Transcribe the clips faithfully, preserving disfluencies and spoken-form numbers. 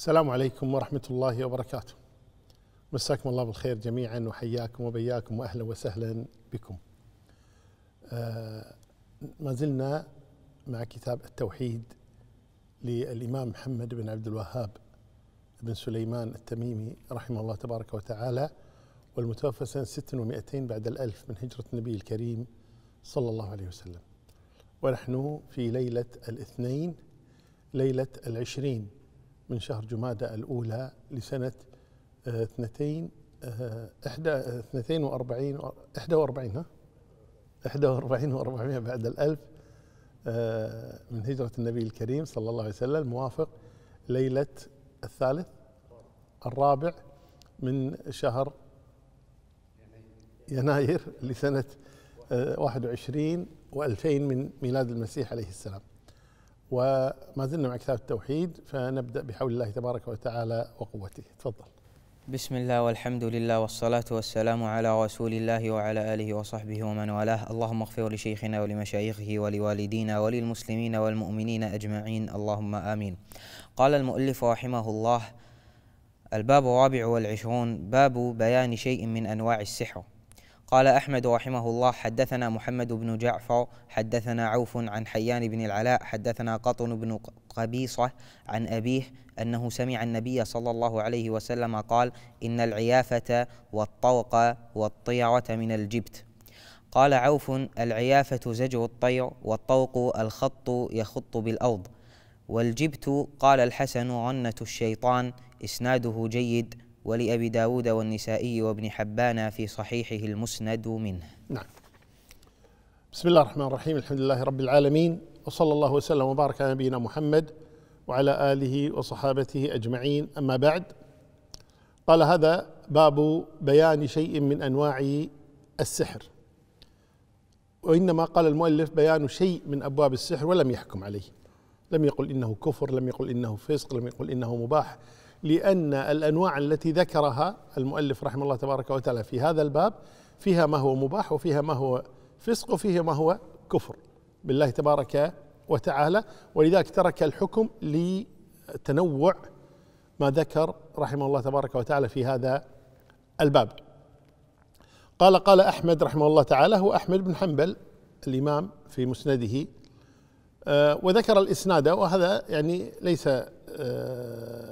السلام عليكم ورحمة الله وبركاته. مساكم الله بالخير جميعا وحياكم وبياكم وأهلا وسهلا بكم. آه ما زلنا مع كتاب التوحيد للإمام محمد بن عبد الوهاب بن سليمان التميمي رحمه الله تبارك وتعالى، والمتوفى سنة ست ومئتين بعد الألف من هجرة النبي الكريم صلى الله عليه وسلم، ونحن في ليلة الاثنين، ليلة العشرين من شهر جمادى الأولى لسنة اثنتين احدى اثنتين وأربعين احدى وأربعين ها احدى وأربعين وأربعمائة بعد الألف من هجرة النبي الكريم صلى الله عليه وسلم، موافق ليلة الثالث الرابع من شهر يناير لسنة واحد وعشرين وألفين من ميلاد المسيح عليه السلام. وما زلنا مع كتاب التوحيد، فنبدأ بحول الله تبارك وتعالى وقوته. تفضل. بسم الله والحمد لله والصلاة والسلام على رسول الله وعلى آله وصحبه ومن والاه. اللهم اغفر لشيخنا ولمشايخه ولوالدينا وللمسلمين والمؤمنين أجمعين، اللهم آمين. قال المؤلف رحمه الله: الباب الرابع والعشرون، باب بيان شيء من أنواع السحر. قال أحمد رحمه الله: حدثنا محمد بن جعفر، حدثنا عوف عن حيان بن العلاء، حدثنا قطن بن قبيصة عن أبيه أنه سمع النبي صلى الله عليه وسلم قال: إن العيافة والطوق والطيرة من الجبت. قال عوف: العيافة زجر الطير، والطوق الخط يخط بالأرض، والجبت قال الحسن غنة الشيطان، إسناده جيد، ولأبي داود والنسائي وابن حبان في صحيحه المسند منه. نعم. بسم الله الرحمن الرحيم، الحمد لله رب العالمين، وصلى الله وسلم وبارك على نبينا محمد وعلى آله وصحابته أجمعين، أما بعد. قال: هذا باب بيان شيء من أنواع السحر، وإنما قال المؤلف بيان شيء من أبواب السحر ولم يحكم عليه، لم يقل إنه كفر، لم يقل إنه فسق، لم يقل إنه مباح، لأن الأنواع التي ذكرها المؤلف رحمه الله تبارك وتعالى في هذا الباب فيها ما هو مباح، وفيها ما هو فسق، وفيها ما هو كفر بالله تبارك وتعالى، ولذلك ترك الحكم لتنوع ما ذكر رحمه الله تبارك وتعالى في هذا الباب. قال قال أحمد رحمه الله تعالى، هو أحمد بن حنبل الإمام في مسنده، وذكر الإسناد، وهذا يعني ليس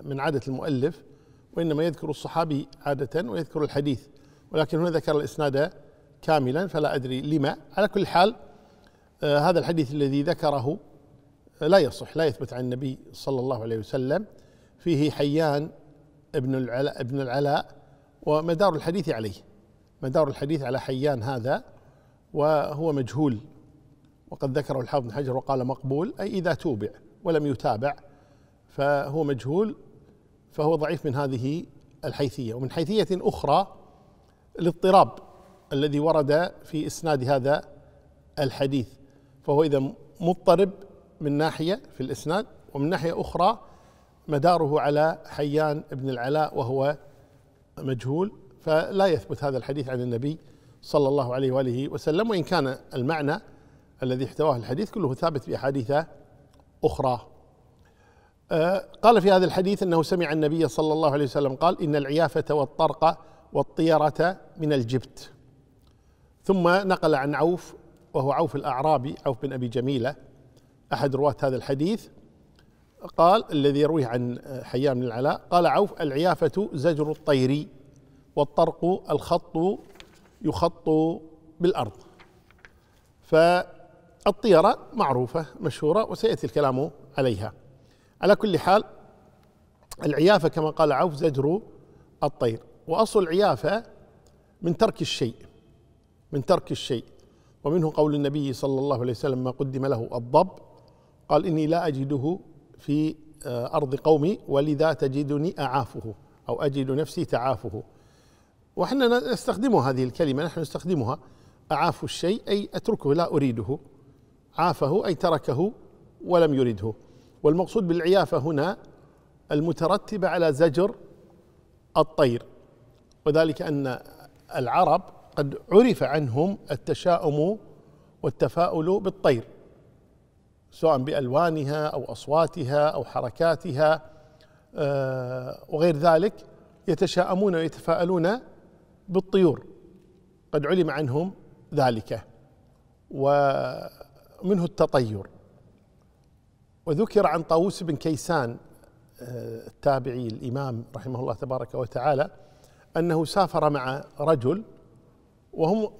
من عادة المؤلف، وإنما يذكر الصحابي عادة ويذكر الحديث، ولكن هنا ذكر الإسناد كاملا فلا أدري لما. على كل حال هذا الحديث الذي ذكره لا يصح، لا يثبت عن النبي صلى الله عليه وسلم، فيه حيان ابن العلاء, ابن العلاء ومدار الحديث عليه، مدار الحديث على حيان هذا، وهو مجهول، وقد ذكره الحافظ بن حجر وقال مقبول، أي إذا توبع، ولم يتابع فهو مجهول، فهو ضعيف من هذه الحيثية. ومن حيثية أخرى الاضطراب الذي ورد في إسناد هذا الحديث، فهو إذا مضطرب من ناحية في الإسناد، ومن ناحية أخرى مداره على حيان بن العلاء وهو مجهول، فلا يثبت هذا الحديث عن النبي صلى الله عليه وآله وسلم، وإن كان المعنى الذي احتواه الحديث كله ثابت بأحاديث أخرى. قال في هذا الحديث أنه سمع النبي صلى الله عليه وسلم قال: إن العيافة والطرقة والطيرة من الجبت. ثم نقل عن عوف، وهو عوف الأعرابي، عوف بن أبي جميلة، أحد رواة هذا الحديث، قال الذي يرويه عن حيان بن العلاء، قال عوف: العيافة زجر الطير، والطرق الخط يخط بالأرض. فالطيرة معروفة مشهورة، وسيأتي الكلام عليها. على كل حال العيافة كما قال عوف زجر الطير، وأصل العيافة من ترك الشيء، من ترك الشيء، ومنه قول النبي صلى الله عليه وسلم ما قدم له الضب، قال: إني لا أجده في أرض قومي، ولذا تجدني أعافه، أو أجد نفسي تعافه. وحنا نستخدم هذه الكلمة، نحن نستخدمها، أعاف الشيء أي أتركه لا أريده، عافه أي تركه ولم يرده. والمقصود بالعيافة هنا المترتبة على زجر الطير، وذلك أن العرب قد عرف عنهم التشاؤم والتفاؤل بالطير، سواء بألوانها أو أصواتها أو حركاتها وغير ذلك يتشاءمون ويتفاءلون بالطيور، قد علم عنهم ذلك، ومنه التطير. وذكر عن طاووس بن كيسان التابعي الإمام رحمه الله تبارك وتعالى أنه سافر مع رجل وهم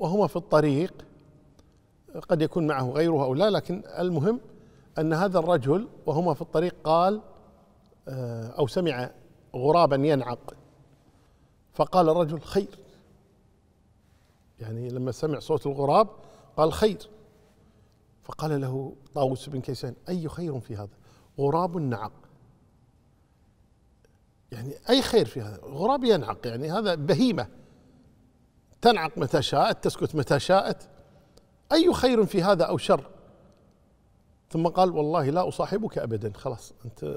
وهما في الطريق، قد يكون معه غيره أو لا، لكن المهم أن هذا الرجل وهما في الطريق قال أو سمع غرابا ينعق، فقال الرجل خير، يعني لما سمع صوت الغراب قال خير. فقال له طاووس بن كيسان أي خير في هذا؟ غراب نعق، يعني أي خير في هذا؟ غراب ينعق، يعني هذا بهيمة تنعق متى شاءت تسكت متى شاءت، أي خير في هذا أو شر؟ ثم قال والله لا أصاحبك أبدا، خلاص أنت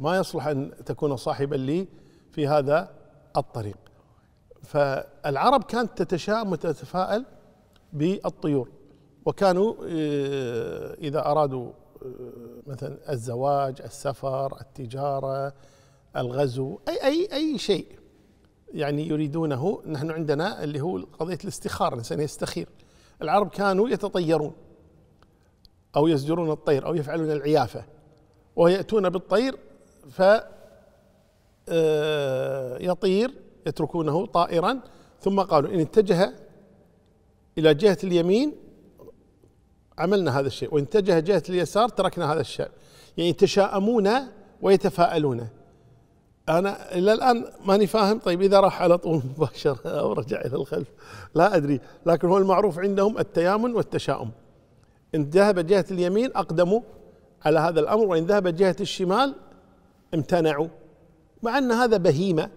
ما يصلح أن تكون صاحبا لي في هذا الطريق. فالعرب كانت تتشاءم وتتفاءل بالطيور، وكانوا إذا أرادوا مثلا الزواج، السفر، التجارة، الغزو، أي أي أي شيء يعني يريدونه، نحن عندنا اللي هو قضية الاستخارة، الإنسان يستخير، العرب كانوا يتطيرون أو يزجرون الطير أو يفعلون العيافة، ويأتون بالطير فيطير يتركونه طائرا، ثم قالوا إن اتجه إلى جهة اليمين عملنا هذا الشيء، وإن اتجه جهة اليسار تركنا هذا الشيء، يعني يتشاءمون ويتفاءلون. أنا إلى الآن ماني فاهم، طيب إذا راح على طول مباشرة أو رجع إلى الخلف لا أدري، لكن هو المعروف عندهم التيامن والتشاؤم، إن ذهب جهة اليمين أقدموا على هذا الأمر، وإن ذهب جهة الشمال امتنعوا، مع أن هذا بهيمة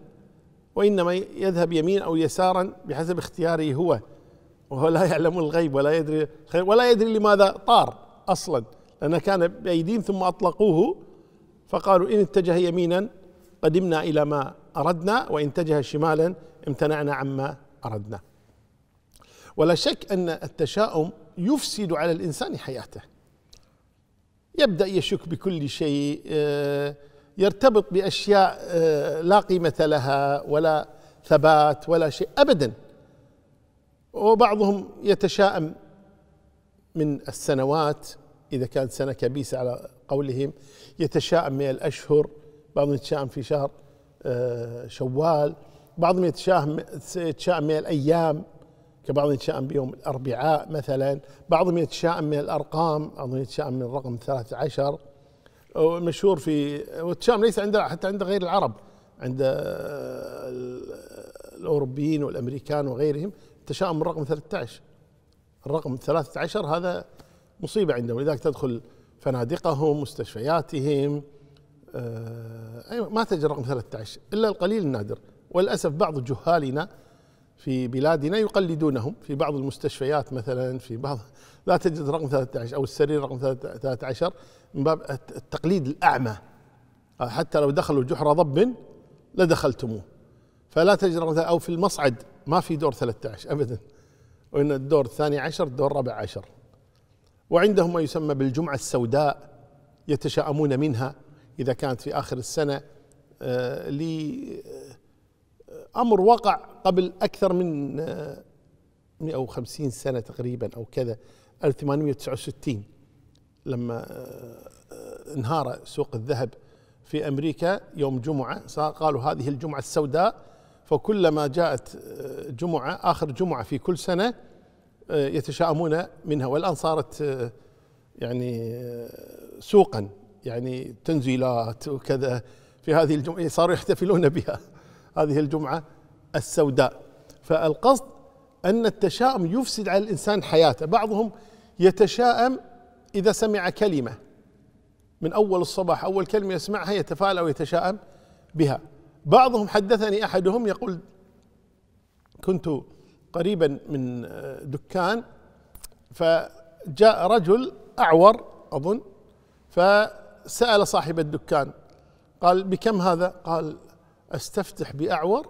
وإنما يذهب يمين أو يسارا بحسب اختياره هو، وهو لا يعلم الغيب ولا يدري ولا يدري لماذا طار أصلا، لأنه كان بأيديهم ثم أطلقوه، فقالوا إن اتجه يمينا قدمنا إلى ما أردنا، وإن اتجه شمالا امتنعنا عما أردنا. ولا شك أن التشاؤم يفسد على الإنسان حياته، يبدأ يشك بكل شيء، يرتبط بأشياء لا قيمة لها ولا ثبات ولا شيء أبدا. وبعضهم يتشاءم من السنوات إذا كانت سنة كبيسة على قولهم، يتشاءم من الأشهر، بعضهم يتشاءم في شهر شوال، بعضهم يتشاءم من الأيام، كبعضهم يتشاءم بيوم الأربعاء مثلا، بعضهم يتشاءم من الأرقام، بعضهم يتشاءم من الرقم ثلاثة عشر مشهور في، والتشاؤم ليس عند حتى عند غير العرب، عند الأوروبيين والأمريكان وغيرهم تشاؤم الرقم ثلاثة عشر، الرقم ثلاثة عشر هذا مصيبة عندهم، لذلك تدخل فنادقهم مستشفياتهم، أيوة ما تجد الرقم ثلاثة عشر إلا القليل النادر. وللأسف بعض جهالنا في بلادنا يقلدونهم، في بعض المستشفيات مثلا في بعض لا تجد رقم ثلاثة عشر أو السرير رقم ثلاثة عشر من باب التقليد الأعمى، حتى لو دخلوا جحر ضب لدخلتموه، فلا تجد رقم ثلاثة عشر. أو في المصعد ما في دور ثلاثة عشر أبدا، وإن الدور الثاني عشر الدور الرابع عشر. وعندهم ما يسمى بالجمعة السوداء، يتشاءمون منها إذا كانت في آخر السنة، لأمر وقع قبل أكثر من مئة وخمسين سنة تقريبا أو كذا، ألف وثمانمئة وتسعة وستين لما انهار سوق الذهب في أمريكا يوم جمعة، قالوا هذه الجمعة السوداء، فكلما جاءت جمعة آخر جمعة في كل سنة يتشاءمون منها. والآن صارت يعني سوقا، يعني تنزيلات وكذا في هذه الجمعة، صاروا يحتفلون بها هذه الجمعة السوداء. فالقصد أن التشاؤم يفسد على الإنسان حياته، بعضهم يتشاءم إذا سمع كلمة من أول الصباح، أول كلمة يسمعها يتفاءل أو يتشاءم بها. بعضهم حدثني أحدهم يقول كنت قريبا من دكان، فجاء رجل أعور أظن، فسأل صاحب الدكان قال بكم هذا؟ قال أستفتح بأعور،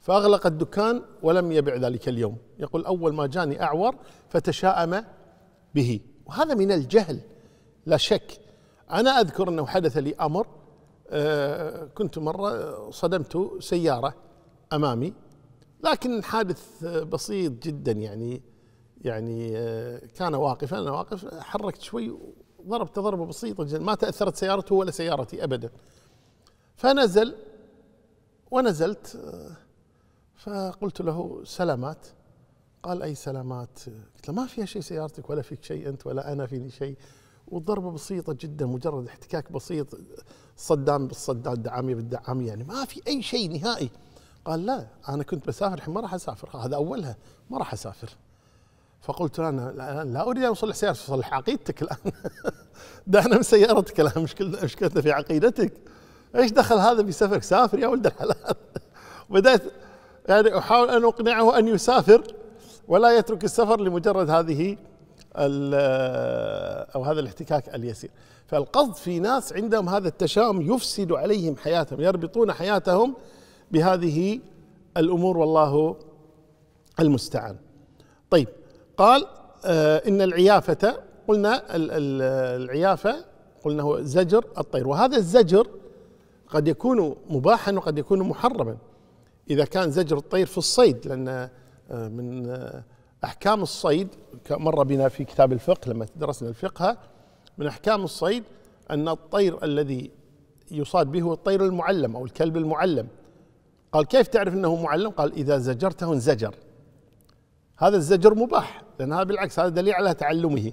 فأغلق الدكان ولم يبع ذلك اليوم. يقول أول ما جاني أعور فتشاءم به، وهذا من الجهل لا شك. أنا أذكر أنه حدث لي أمر كنت مرة صدمت سيارة أمامي، لكن حادث بسيط جدا، يعني يعني كان واقفا، أنا واقف حركت شوي وضربت ضربة بسيطة جدا، ما تأثرت سيارته ولا سيارتي أبدا. فنزل ونزلت فقلت له سلامات، قال أي سلامات؟ قلت له ما فيها شيء سيارتك، ولا فيك شيء أنت ولا أنا فيني شيء، والضربة بسيطة جدا، مجرد احتكاك بسيط، صدام بالصدام، دعامية بالدعامية، يعني ما في أي شيء نهائي. قال لا أنا كنت بسافر، الحين ما راح أسافر، هذا أولها ما راح أسافر. فقلت أنا لا أريد أن أصلح سيارتك، أصلح عقيدتك الآن دعنا من سيارتك الآن، مشكلتنا مشكلتنا في عقيدتك، إيش دخل هذا بسفرك؟ سافر يا ولد الحلال. وبدأت يعني أحاول أن أقنعه أن يسافر ولا يترك السفر لمجرد هذه أو هذا الاحتكاك اليسير. فالقصد في ناس عندهم هذا التشاؤم يفسد عليهم حياتهم، يربطون حياتهم بهذه الأمور، والله المستعان. طيب قال إن العيافة، قلنا العيافة قلنا هو زجر الطير، وهذا الزجر قد يكون مباحا وقد يكون محرما، إذا كان زجر الطير في الصيد، لأن من أحكام الصيد مر بنا في كتاب الفقه لما درسنا الفقه، من أحكام الصيد أن الطير الذي يصاد به هو الطير المعلم أو الكلب المعلم. قال كيف تعرف أنه معلم؟ قال إذا زجرته انزجر. هذا الزجر مباح، لأنها بالعكس هذا دليل على تعلمه،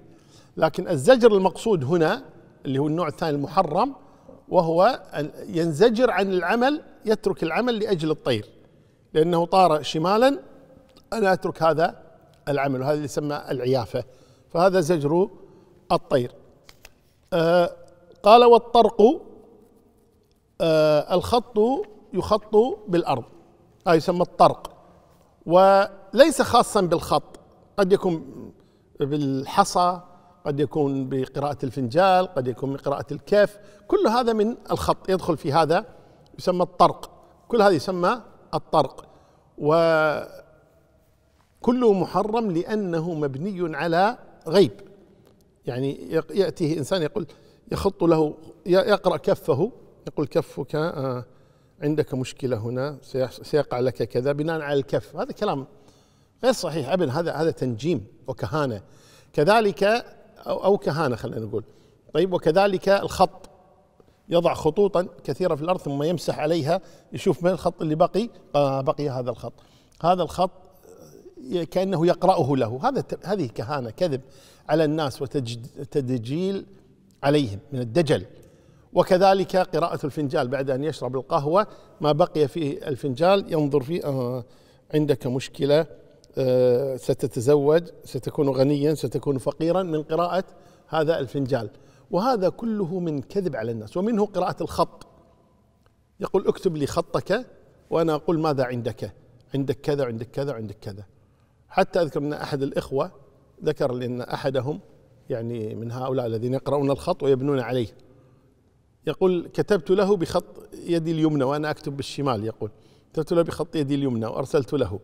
لكن الزجر المقصود هنا اللي هو النوع الثاني المحرم، وهو أن ينزجر عن العمل، يترك العمل لأجل الطير، لأنه طار شمالا، أنا أترك هذا العمل، وهذا اللي يسمى العيافة، فهذا زجر الطير. آه قال والطرق آه الخط يخط بالأرض، هذا آه يسمى الطرق، وليس خاصا بالخط، قد يكون بالحصى، قد يكون بقراءة الفنجال، قد يكون بقراءة الكف، كل هذا من الخط يدخل في هذا، يسمى الطرق، كل هذا يسمى الطرق، و كله محرم لأنه مبني على غيب. يعني يأتيه إنسان يقول يخط له، يقرأ كفه، يقول كفك عندك مشكلة هنا، سيقع لك كذا، بناء على الكف، هذا كلام غير صحيح أبدا، هذا هذا تنجيم وكهانة، كذلك أو, أو كهانة خلينا نقول. طيب وكذلك الخط، يضع خطوطا كثيرة في الأرض ثم يمسح عليها، يشوف من الخط اللي بقي، آه بقي هذا الخط، هذا الخط كأنه يقرأه له، هذا هذه كهانة، كذب على الناس وتدجيل عليهم من الدجل. وكذلك قراءة الفنجال، بعد أن يشرب القهوة ما بقي في الفنجال ينظر فيه، آه عندك مشكلة، آه ستتزوج، ستكون غنيا، ستكون فقيرا، من قراءة هذا الفنجال، وهذا كله من كذب على الناس. ومنه قراءة الخط، يقول اكتب لي خطك وأنا أقول ماذا عندك، عندك كذا، عندك كذا، عندك كذا. حتى أذكر أن أحد الإخوة ذكر لأن أحدهم يعني من هؤلاء الذين يقرؤون الخط ويبنون عليه، يقول كتبت له بخط يدي اليمنى وأنا أكتب بالشمال، يقول كتبت له بخط يدي اليمنى وأرسلت له،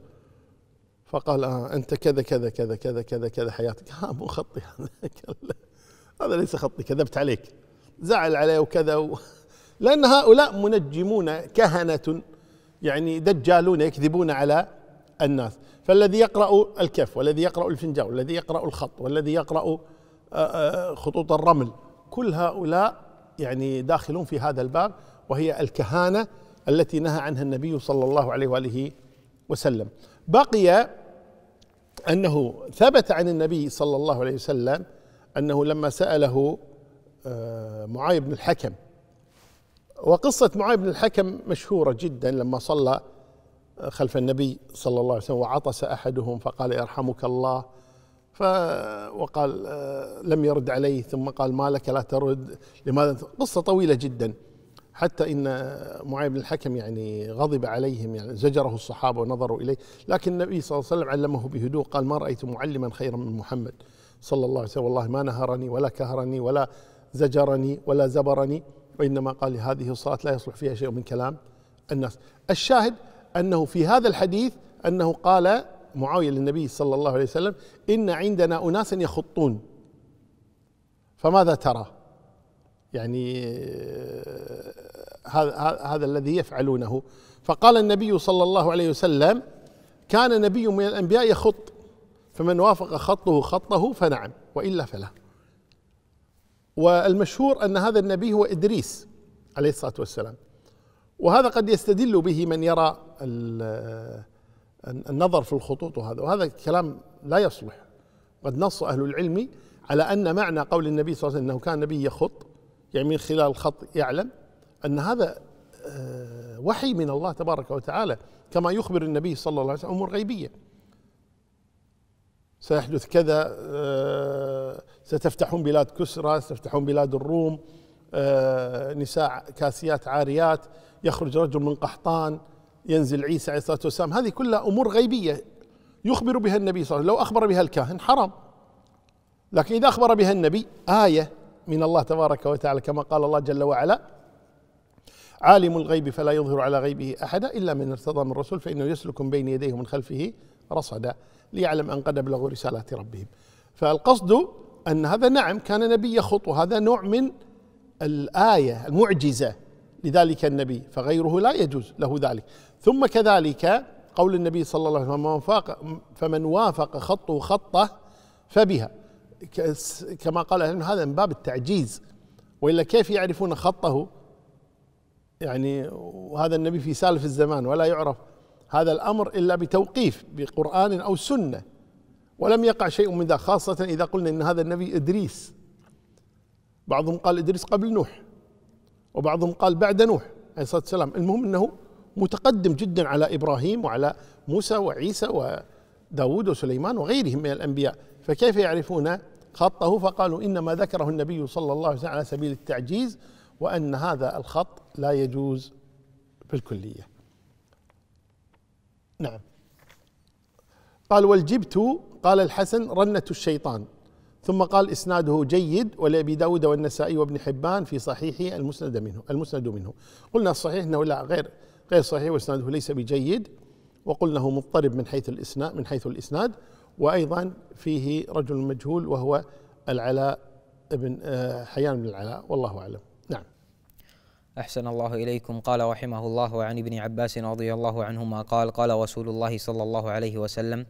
فقال آه أنت كذا كذا كذا كذا كذا كذا حياتك، ها مو خطي هذا هذا ليس خطي، كذبت عليك، زعل عليه وكذا و... لأن هؤلاء منجمون، كهنة يعني دجالون، يكذبون على الناس. فالذي يقرأ الكف، والذي يقرأ الفنجان، والذي يقرأ الخط، والذي يقرأ خطوط الرمل، كل هؤلاء يعني داخلون في هذا الباب، وهي الكهانة التي نهى عنها النبي صلى الله عليه وآله وسلم. بقي أنه ثبت عن النبي صلى الله عليه وسلم أنه لما سأله معاذ بن الحكم، وقصة معاذ بن الحكم مشهورة جدا، لما صلى خلف النبي صلى الله عليه وسلم وعطس أحدهم فقال يرحمك الله، ف وقال لم يرد عليه، ثم قال ما لك لا ترد، لماذا؟ قصة طويلة جدا، حتى إن معاذ بن الحكم يعني غضب عليهم، يعني زجره الصحابة ونظروا إليه، لكن النبي صلى الله عليه وسلم علمه بهدوء، قال ما رأيت معلما خيرا من محمد صلى الله عليه وسلم، والله ما نهرني ولا كهرني ولا زجرني ولا زبرني، وإنما قال هذه الصلاة لا يصلح فيها شيء من كلام الناس. الشاهد أنه في هذا الحديث أنه قال معاوية للنبي صلى الله عليه وسلم إن عندنا أناسا يخطون، فماذا ترى؟ يعني هذا, هذا الذي يفعلونه. فقال النبي صلى الله عليه وسلم: كان نبي من الأنبياء يخط، فمن وافق خطه خطه فنعم، وإلا فلا. والمشهور أن هذا النبي هو إدريس عليه الصلاة والسلام، وهذا قد يستدل به من يرى النظر في الخطوط وهذا، وهذا الكلام لا يصلح. قد نص أهل العلم على أن معنى قول النبي صلى الله عليه وسلم أنه كان نبي يخط، يعني من خلال الخط يعلم أن هذا وحي من الله تبارك وتعالى، كما يخبر النبي صلى الله عليه وسلم أمور غيبية، سيحدث كذا، ستفتحون بلاد كسرى، ستفتحون بلاد الروم، نساء كاسيات عاريات، يخرج رجل من قحطان، ينزل عيسى عليه الصلاة والسلام. هذه كلها أمور غيبية يخبر بها النبي صلى الله عليه وسلم. لو أخبر بها الكاهن حرام، لكن إذا أخبر بها النبي آية من الله تبارك وتعالى، كما قال الله جل وعلا: عالم الغيب فلا يظهر على غيبه أحدا إلا من ارتضى من الرسول فإنه يسلك بين يديه ومن خلفه رصدا ليعلم أن قد أبلغوا رسالات ربهم. فالقصد أن هذا نعم كان نبي يخط، وهذا نوع من الآية المعجزة لذلك النبي، فغيره لا يجوز له ذلك. ثم كذلك قول النبي صلى الله عليه وسلم: فمن وافق خطه خطه فبها، كما قال هذا من باب التعجيز، وإلا كيف يعرفون خطه؟ يعني وهذا النبي في سالف الزمان، ولا يعرف هذا الأمر إلا بتوقيف بقرآن أو سنة، ولم يقع شيء من ذا، خاصة إذا قلنا إن هذا النبي إدريس. بعضهم قال إدريس قبل نوح، وبعضهم قال بعد نوح عليه الصلاة والسلام. المهم أنه متقدم جدا على إبراهيم وعلى موسى وعيسى وداود وسليمان وغيرهم من الأنبياء، فكيف يعرفون خطه؟ فقالوا إنما ذكره النبي صلى الله عليه وسلم على سبيل التعجيز، وأن هذا الخط لا يجوز بالكلية. نعم. قال: والجبت، قال الحسن: رنة الشيطان. ثم قال: إسناده جيد، ولأبي داود والنسائي وابن حبان في صحيحه المسند منه المسند منه قلنا الصحيح أنه لا غير غير صحيح، وإسناده ليس بجيد، وقلناه مضطرب من حيث الإسناد من حيث الإسناد وأيضا فيه رجل مجهول وهو العلاء بن حيان بن العلاء، والله أعلم. نعم. أحسن الله إليكم. قال رحمه الله: وعن ابن عباس رضي الله عنهما قال: قال رسول الله صلى الله عليه وسلم: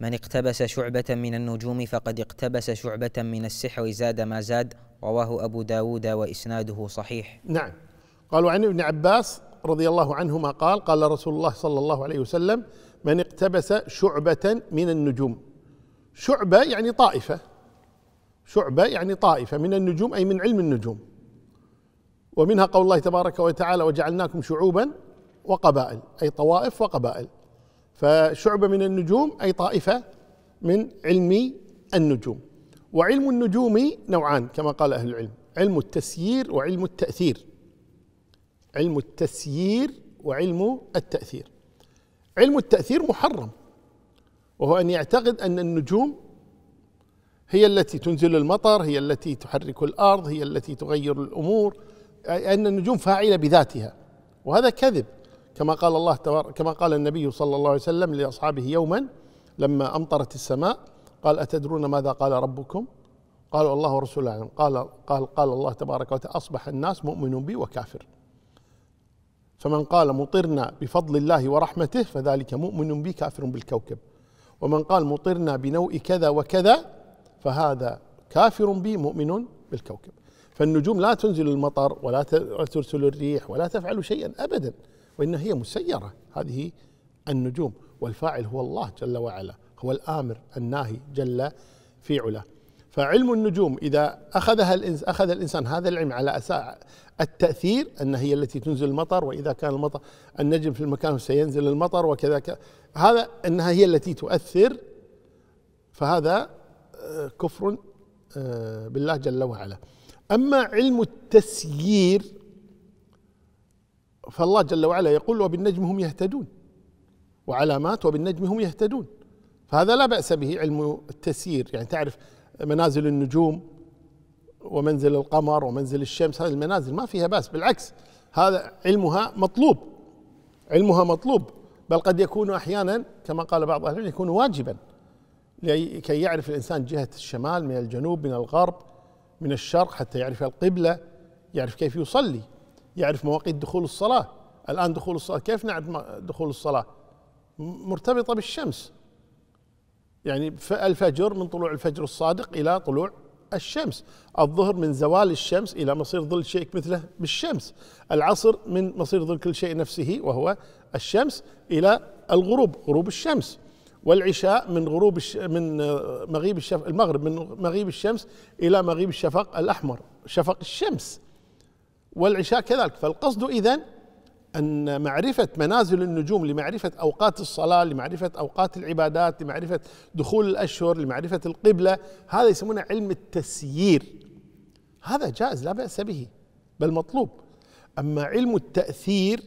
من اقتبس شعبة من النجوم فقد اقتبس شعبة من السحر، زاد ما زاد. رواه أبو داود وإسناده صحيح. نعم. قالوا عن ابن عباس رضي الله عنهما قال: قال رسول الله صلى الله عليه وسلم: من اقتبس شعبة من النجوم. شعبة يعني طائفة، شعبة يعني طائفة من النجوم، أي من علم النجوم، ومنها قول الله تبارك وتعالى: وجعلناكم شعوبا وقبائل، أي طوائف وقبائل. فشعبة من النجوم أي طائفة من علم النجوم. وعلم النجوم نوعان كما قال أهل العلم: علم التسيير وعلم التأثير. علم التسيير وعلم التأثير. علم التأثير محرم، وهو أن يعتقد أن النجوم هي التي تنزل المطر، هي التي تحرك الأرض، هي التي تغير الأمور، أن النجوم فاعلة بذاتها، وهذا كذب، كما قال الله تبارك كما قال النبي صلى الله عليه وسلم لأصحابه يوما لما أمطرت السماء، قال: أتدرون ماذا قال ربكم؟ قالوا: الله ورسوله أعلم. قال قال قال الله تبارك وتعالى: أصبح الناس مؤمن بي وكافر، فمن قال مطرنا بفضل الله ورحمته فذلك مؤمن بي كافر بالكوكب، ومن قال مطرنا بنوء كذا وكذا فهذا كافر بي مؤمن بالكوكب. فالنجوم لا تنزل المطر ولا ترسل الريح ولا تفعل شيئا أبدا، وإن هي مسيرة هذه النجوم، والفاعل هو الله جل وعلا، هو الآمر الناهي جل في علاه. فعلم النجوم إذا أخذها الإنس أخذ الإنسان هذا العلم على أساس التأثير، أن هي التي تنزل المطر، وإذا كان المطر النجم في المكان سينزل المطر وكذا، هذا أنها هي التي تؤثر، فهذا كفر بالله جل وعلا. أما علم التسيير فالله جل وعلا يقول: وبالنجم هم يهتدون، وعلامات وبالنجم هم يهتدون، فهذا لا بأس به علم التسيير، يعني تعرف منازل النجوم ومنزل القمر ومنزل الشمس، هذه المنازل ما فيها بأس، بالعكس هذا علمها مطلوب، علمها مطلوب، بل قد يكون أحيانا كما قال بعض أهل العلم يكون واجبا، لكي يعرف الإنسان جهة الشمال من الجنوب من الغرب من الشرق، حتى يعرف القبلة، يعرف كيف يصلي، يعرف مواقيت دخول الصلاة. الآن دخول الصلاة كيف نعرف دخول الصلاة؟ مرتبطة بالشمس، يعني الفجر من طلوع الفجر الصادق إلى طلوع الشمس، الظهر من زوال الشمس إلى مصير ظل شيء مثله بالشمس، العصر من مصير ظل كل شيء نفسه وهو الشمس إلى الغروب غروب الشمس، والعشاء من غروب الش... من مغيب الشفق المغرب من مغيب الشمس إلى مغيب الشفق الأحمر شفق الشمس، والعشاء كذلك. فالقصد إذن أن معرفة منازل النجوم لمعرفة أوقات الصلاة، لمعرفة أوقات العبادات، لمعرفة دخول الأشهر، لمعرفة القبلة، هذا يسمونه علم التسيير. هذا جائز لا بأس به بل مطلوب. أما علم التأثير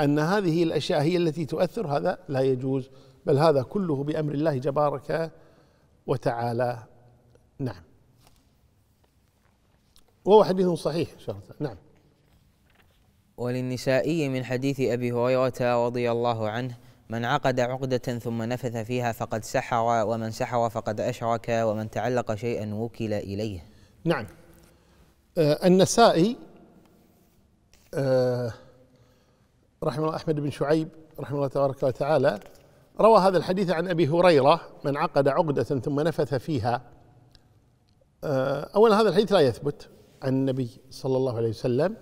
أن هذه الأشياء هي التي تؤثر، هذا لا يجوز، بل هذا كله بأمر الله تبارك وتعالى. نعم، وهو حديث صحيح شرطة. نعم. وللنسائي من حديث أبي هريرة رضي الله عنه: من عقد عقدة ثم نفث فيها فقد سحر، ومن سحر فقد أشرك، ومن تعلق شيئا وكل إليه. نعم. آه النسائي آه رحمه الله، أحمد بن شعيب رحمه الله تبارك وتعالى، روى هذا الحديث عن أبي هريرة: من عقد عقدة ثم نفث فيها. آه أولا هذا الحديث لا يثبت عن النبي صلى الله عليه وسلم،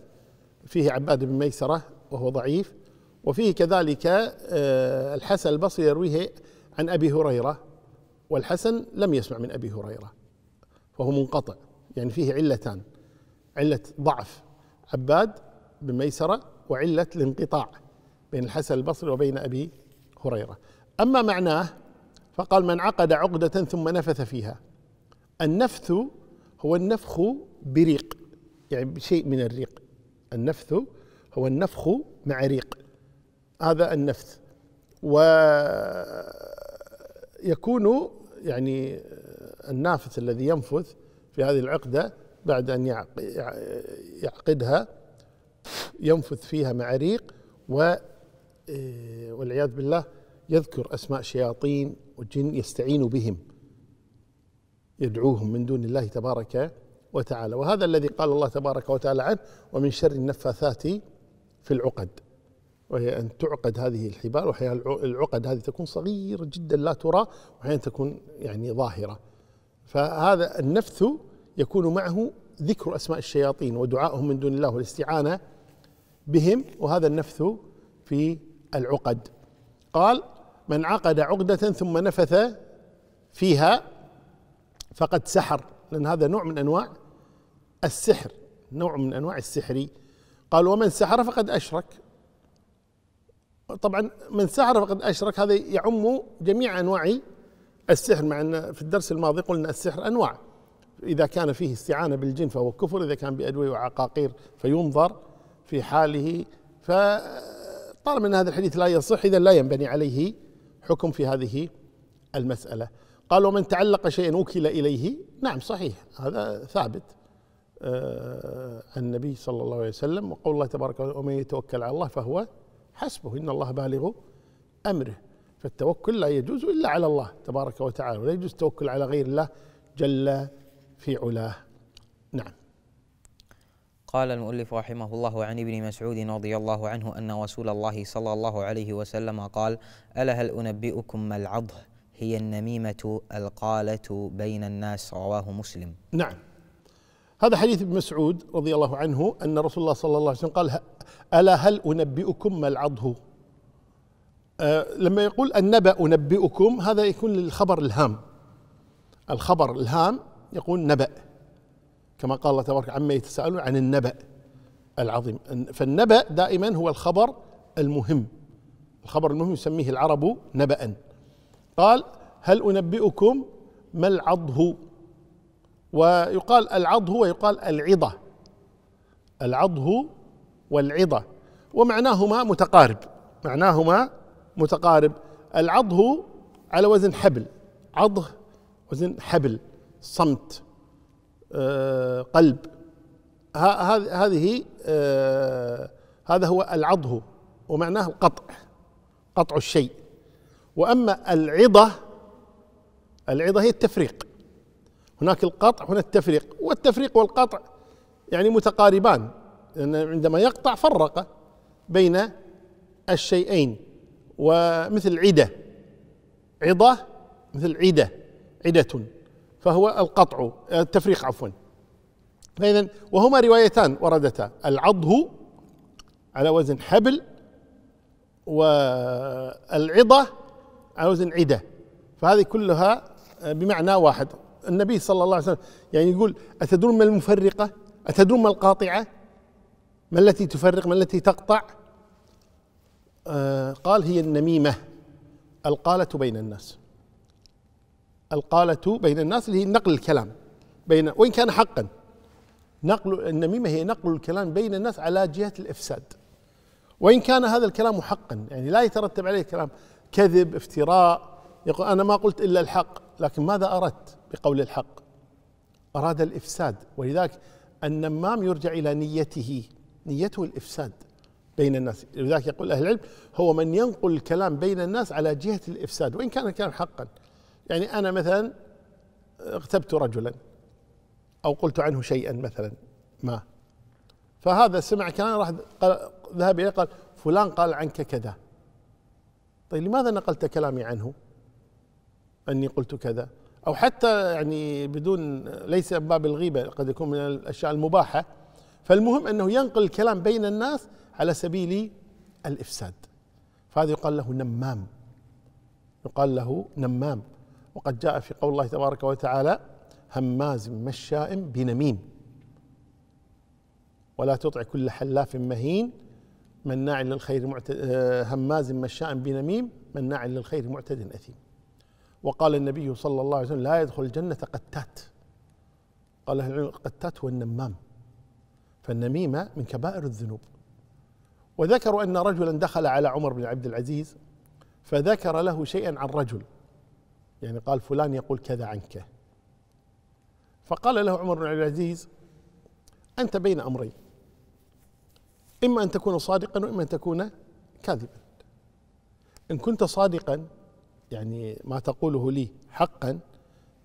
فيه عباد بن ميسره وهو ضعيف، وفيه كذلك الحسن البصري يرويه عن أبي هريرة، والحسن لم يسمع من أبي هريرة فهو منقطع، يعني فيه علتان: علة ضعف عباد بن ميسره وعلة الانقطاع بين الحسن البصري وبين أبي هريرة. أما معناه فقال: من عقد عقدة ثم نفث فيها. النفث هو النفخ بريق، يعني بشيء من الريق، النفث هو النفخ مع ريق، هذا النفث، ويكون يعني النافث الذي ينفث في هذه العقدة بعد أن يعقدها ينفث فيها مع ريق، والعياذ بالله يذكر أسماء شياطين والجن يستعين بهم يدعوهم من دون الله تبارك وتعالى، وهذا الذي قال الله تبارك وتعالى عنه: ومن شر النفاثات في العقد، وهي أن تعقد هذه الحبال، وأحيانا العقد هذه تكون صغيرة جدا لا ترى، وأحيانا تكون يعني ظاهرة. فهذا النفث يكون معه ذكر أسماء الشياطين ودعائهم من دون الله والاستعانة بهم، وهذا النفث في العقد. قال: من عقد عقدة ثم نفث فيها فقد سحر، لأن هذا نوع من أنواع السحر، نوع من أنواع السحري. قال: ومن سحر فقد أشرك. طبعا من سحر فقد أشرك هذا يعم جميع أنواع السحر، مع أن في الدرس الماضي قلنا السحر أنواع، إذا كان فيه استعانة بالجن فهو كفر، إذا كان بأدوية وعقاقير فينظر في حاله، فطالما أن هذا الحديث لا يصح إذا لا ينبني عليه حكم في هذه المسألة. قال: ومن تعلق شيئا وكل إليه. نعم صحيح، هذا ثابت عن النبي صلى الله عليه وسلم، وقول الله تبارك وتعالى: ومن يتوكل على الله فهو حسبه إن الله بالغ أمره. فالتوكل لا يجوز إلا على الله تبارك وتعالى، ولا يجوز التوكل على غير الله جل في علاه. نعم. قال المؤلف رحمه الله: عن ابن مسعود رضي الله عنه أن رسول الله صلى الله عليه وسلم قال: ألا هل أنبئكم ما العضه؟ هي النميمة القالة بين الناس. رواه مسلم. نعم، هذا حديث ابن مسعود رضي الله عنه أن رسول الله صلى الله عليه وسلم قال: ألا هل أنبئكم ما العضه؟ آه لما يقول النبأ أنبئكم، هذا يكون للخبر الهام، الخبر الهام يقول نبأ، كما قال الله تبارك: عما يتساءلون عن النبأ العظيم. فالنبأ دائما هو الخبر المهم، الخبر المهم يسميه العرب نبأ. قال: هل أنبئكم ما العضه؟ ويقال العضه ويقال العضة، العضه والعضة، ومعناهما متقارب، معناهما متقارب. العضه على وزن حبل، عضه وزن حبل، صمت، آه قلب، هذه آه هذا هو العضه، ومعناه القطع، قطع الشيء. وأما العضة، العضة هي التفريق، هناك القطع هنا التفريق، والتفريق والقطع يعني متقاربان، عندما يقطع فرق بين الشيئين، ومثل عدة عضة مثل عدة عدة فهو القطع التفريق عفوا. فإذن وهما روايتان وردتا، العضه على وزن حبل والعضة على وزن عدة، فهذه كلها بمعنى واحد. النبي صلى الله عليه وسلم يعني يقول أتدرون ما المفرقة؟ أتدرون ما القاطعة؟ ما التي تفرق؟ ما التي تقطع؟ آه قال هي النميمة، القالة بين الناس، القالة بين الناس اللي هي نقل الكلام بين، وإن كان حقا نقل النميمة هي نقل الكلام بين الناس على جهة الإفساد، وإن كان هذا الكلام حقا يعني لا يترتب عليه كلام كذب افتراء، يقول أنا ما قلت إلا الحق، لكن ماذا أردت بقول الحق؟ أراد الإفساد، ولذلك النمام يرجع إلى نيته، نيته الإفساد بين الناس، لذلك يقول أهل العلم هو من ينقل الكلام بين الناس على جهة الإفساد وإن كان الكلام حقا. يعني أنا مثلا اغتبت رجلا أو قلت عنه شيئا مثلا ما، فهذا سمع كلام راح ذهب إليه قال فلان قال عنك كذا، طيب لماذا نقلت كلامي عنه أني قلت كذا؟ أو حتى يعني بدون، ليس باب الغيبة، قد يكون من الأشياء المباحة. فالمهم أنه ينقل الكلام بين الناس على سبيل الإفساد، فهذا يقال له نمام، يقال له نمام. وقد جاء في قول الله تبارك وتعالى هماز مشاء بنميم، ولا تطع كل حلاف مهين مناع للخير معتد هماز مشاء بنميم مناع للخير معتد أثيم. وقال النبي صلى الله عليه وسلم لا يدخل الجنة قتات، قال أهل العلم القتات هو النمام، فالنميمة من كبائر الذنوب. وذكروا أن رجلا دخل على عمر بن عبد العزيز فذكر له شيئا عن رجل، يعني قال فلان يقول كذا عنك، فقال له عمر بن عبد العزيز أنت بين أمرين، إما أن تكون صادقا وإما أن تكون كاذبا، إن كنت صادقا يعني ما تقوله لي حقا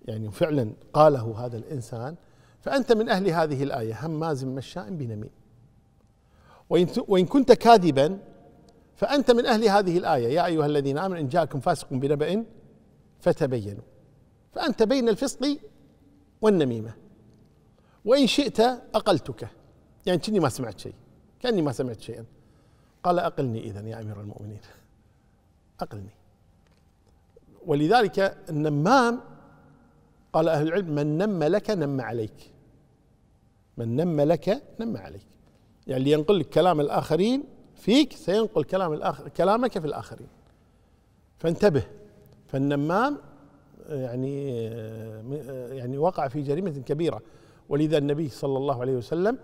يعني فعلا قاله هذا الإنسان فأنت من أهل هذه الآية هماز مشاء بنميم، وإن كنت كاذبا فأنت من أهل هذه الآية يا أيها الذين آمنوا إن جاءكم فاسق بنبأ فتبينوا، فأنت بين الفسق والنميمة. وإن شئت أقلتك، يعني كأني ما سمعت شيء، كأني ما سمعت شيئا، قال أقلني إذن يا أمير المؤمنين، أقلني. ولذلك النمام قال أهل العلم من نم لك نم عليك، من نم لك نم عليك، يعني اللي ينقل لك كلام الآخرين فيك سينقل كلام الآخر كلامك في الآخرين، فانتبه. فالنمام يعني يعني وقع في جريمة كبيرة، ولذا النبي صلى الله عليه وسلم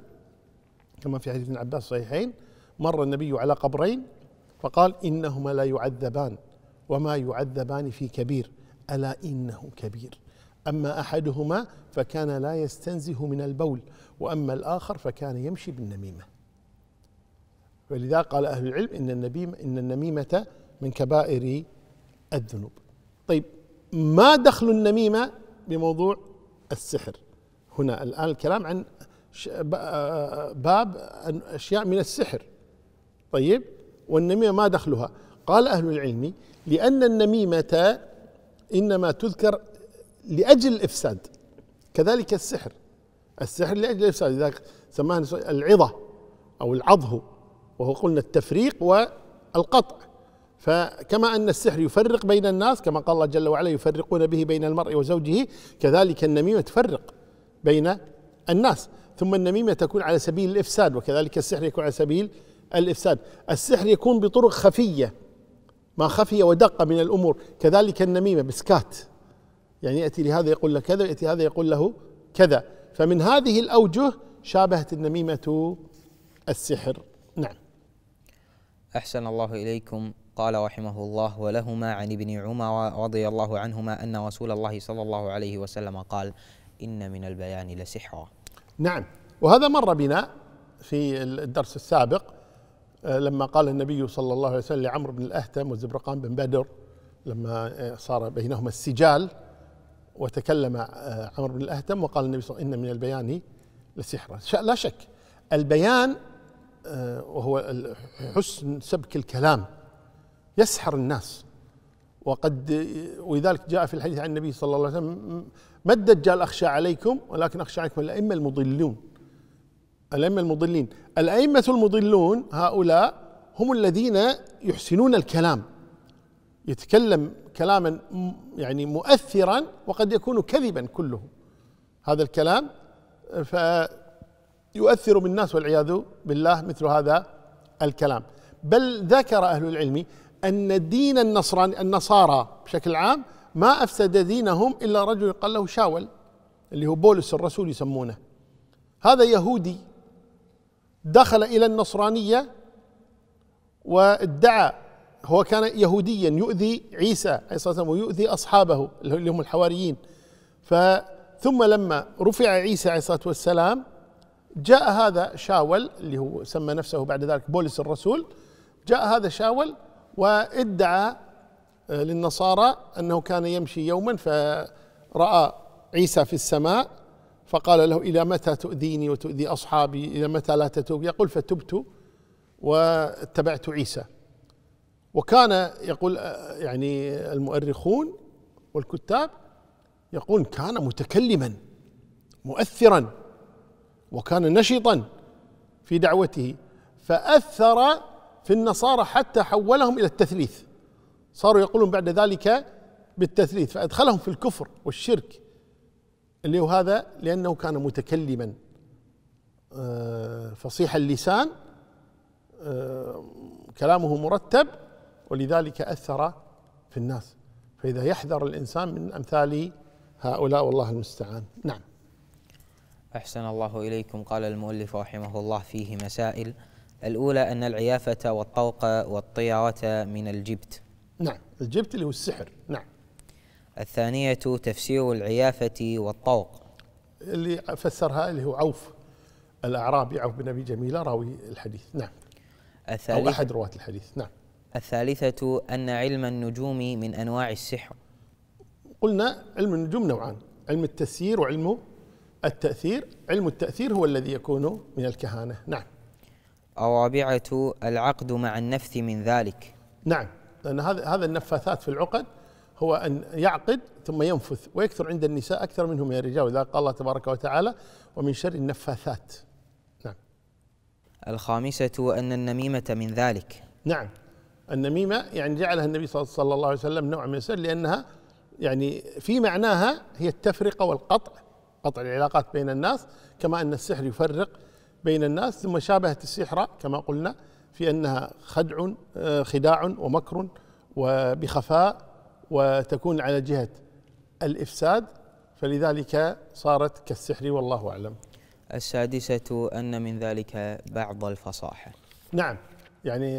كما في حديث ابن عباس صحيحين مر النبي على قبرين فقال إنهما لا يعذبان وما يعذبان في كبير ألا إنه كبير، أما أحدهما فكان لا يستنزه من البول وأما الآخر فكان يمشي بالنميمة. ولذا قال أهل العلم إن النميمة إن النميمة من كبائر الذنوب. طيب ما دخل النميمة بموضوع السحر؟ هنا الآن الكلام عن باب أشياء من السحر، طيب والنميمة ما دخلها؟ قال أهل العلم لأن النميمة إنما تذكر لأجل الإفساد، كذلك السحر، السحر لأجل الإفساد، لذلك سماها العضة أو العضه، وهو قلنا التفريق والقطع. فكما أن السحر يفرق بين الناس كما قال الله جل وعلا يفرقون به بين المرء وزوجه، كذلك النميمة تفرق بين الناس، ثم النميمة تكون على سبيل الإفساد وكذلك السحر يكون على سبيل الإفساد. السحر يكون بطرق خفية، ما خفي ودق من الأمور، كذلك النميمة بسكات، يعني يأتي لهذا يقول له كذا يأتي هذا يقول له كذا، فمن هذه الأوجه شابهت النميمة السحر. نعم. أحسن الله إليكم. قال رحمه الله ولهما عن ابن عمر رضي الله عنهما أن رسول الله صلى الله عليه وسلم قال إن من البيان لسحرا. نعم، وهذا مر بنا في الدرس السابق لما قال النبي صلى الله عليه وسلم لعمرو بن الاهتم والزبرقان بن بدر لما صار بينهما السجال وتكلم عمرو بن الاهتم وقال النبي صلى الله عليه وسلم ان من البيان لسحرا. لا شك البيان وهو حسن سبك الكلام يسحر الناس. وقد ولذلك جاء في الحديث عن النبي صلى الله عليه وسلم: ما الدجال أخشى عليكم ولكن أخشى عليكم الأئمة المضلون. الأئمة المضلين الأئمة المضلون هؤلاء هم الذين يحسنون الكلام، يتكلم كلاما يعني مؤثرا وقد يكون كذبا كله هذا الكلام، فيؤثر بالناس والعياذ بالله مثل هذا الكلام. بل ذكر أهل العلم أن دين النصراني النصارى بشكل عام ما أفسد دينهم إلا رجل قال له شاول، اللي هو بولس الرسول يسمونه، هذا يهودي دخل إلى النصرانية وادعى، هو كان يهوديا يؤذي عيسى عليه الصلاة والسلام ويؤذي أصحابه اللي هم الحواريين، فثم لما رفع عيسى عليه الصلاة والسلام جاء هذا شاول اللي هو سمى نفسه بعد ذلك بولس الرسول، جاء هذا شاول وادعى للنصارى أنه كان يمشي يوما فرأى عيسى في السماء فقال له: إلى متى تؤذيني وتؤذي أصحابي، إلى متى لا تتوب؟ يقول: فتبت واتبعت عيسى. وكان يقول يعني المؤرخون والكتاب يقول كان متكلما مؤثرا وكان نشطا في دعوته، فأثر في النصارى حتى حولهم إلى التثليث، صاروا يقولون بعد ذلك بالتثليث، فأدخلهم في الكفر والشرك اللي هو هذا، لأنه كان متكلما فصيح اللسان، كلامه مرتب، ولذلك أثر في الناس. فإذا يحذر الإنسان من أمثال هؤلاء والله المستعان. نعم. أحسن الله إليكم. قال المؤلف رحمه الله فيه مسائل: الأولى أن العيافة والطوق والطيرة من الجبت. نعم، الجبت اللي هو السحر. نعم. الثانية تفسير العيافة والطوق، اللي فسرها اللي هو عوف الأعرابي، عوف بن أبي جميلة راوي الحديث. نعم. أو أحد رواة الحديث. نعم. الثالثة أن علم النجوم من أنواع السحر. قلنا علم النجوم نوعان: علم التسيير وعلم التأثير. علم التأثير هو الذي يكون من الكهانة. نعم. الرابعة العقد مع النفث من ذلك. نعم، لأن هذا هذا النفاثات في العقد هو أن يعقد ثم ينفث، ويكثر عند النساء أكثر منهم من الرجال، ولذلك قال الله تبارك وتعالى: ومن شر النفاثات. نعم. الخامسة أن النميمة من ذلك. نعم، النميمة يعني جعلها النبي صلى الله عليه وسلم نوع من السحر، لأنها يعني في معناها هي التفرقة والقطع، قطع العلاقات بين الناس، كما أن السحر يفرق بين الناس. ثم شابهت السحر كما قلنا في أنها خدع خداع ومكر وبخفاء، وتكون على جهة الإفساد، فلذلك صارت كالسحر والله أعلم. السادسة أن من ذلك بعض الفصاحة. نعم، يعني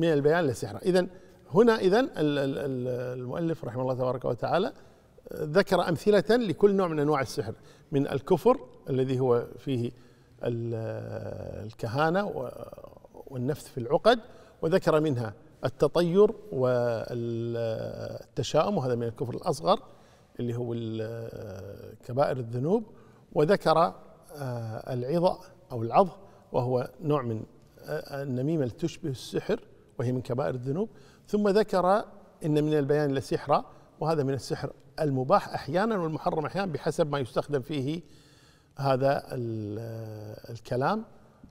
من البيان للسحر. إذن هنا إذن المؤلف رحمه الله تبارك وتعالى ذكر أمثلة لكل نوع من أنواع السحر، من الكفر الذي هو فيه الكهانة والنفث في العقد، وذكر منها التطير والتشاؤم، وهذا من الكفر الأصغر اللي هو كبائر الذنوب، وذكر العظة أو العظ وهو نوع من النميمة التي تشبه السحر وهي من كبائر الذنوب. ثم ذكر إن من البيان لسحرة، وهذا من السحر المباح أحيانا والمحرم أحيانا بحسب ما يستخدم فيه هذا الكلام.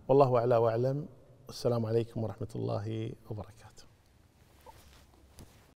والله أعلى وأعلم. السلام عليكم ورحمة الله وبركاته.